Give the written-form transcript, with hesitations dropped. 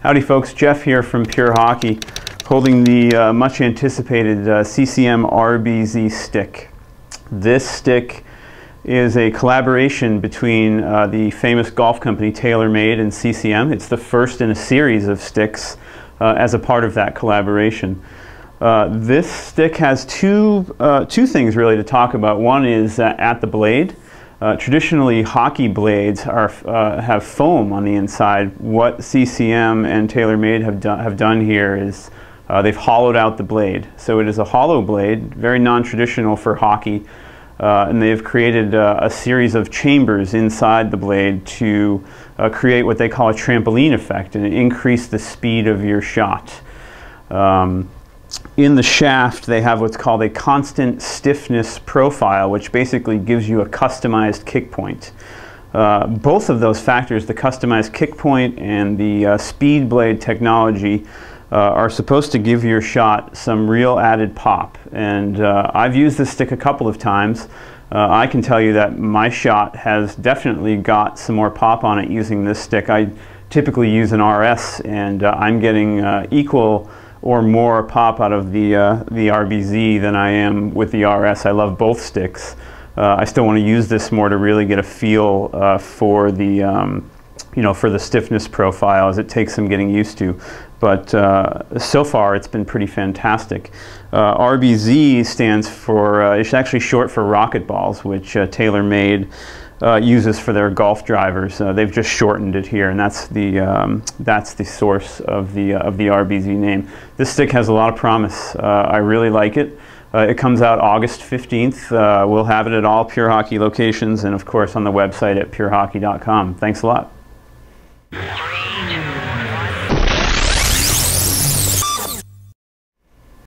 Howdy folks, Jeff here from Pure Hockey, holding the much anticipated CCM RBZ stick. This stick is a collaboration between the famous golf company TaylorMade and CCM. It's the first in a series of sticks as a part of that collaboration. This stick has two things really to talk about. One is at the blade. Traditionally, hockey blades have foam on the inside. What CCM and TaylorMade have done here is they've hollowed out the blade. So it is a hollow blade, very non-traditional for hockey, and they've created a series of chambers inside the blade to create what they call a trampoline effect and increase the speed of your shot. In the shaft, they have what's called a constant stiffness profile, which basically gives you a customized kick point. Both of those factors, the customized kick point and the speed blade technology, are supposed to give your shot some real added pop. And I've used this stick a couple of times. I can tell you that my shot has definitely got some more pop on it using this stick. I typically use an RS, and I'm getting equal or more pop out of the RBZ than I am with the RS. I love both sticks. I still want to use this more to really get a feel for the for the stiffness profile, as it takes some getting used to. But so far it's been pretty fantastic. RBZ stands for, it's actually short for Rocket Balls, which TaylorMade uses for their golf drivers. They've just shortened it here, and that's the source of the RBZ name. This stick has a lot of promise. I really like it. It comes out August 15th. We'll have it at all Pure Hockey locations and of course on the website at PureHockey.com. Thanks a lot.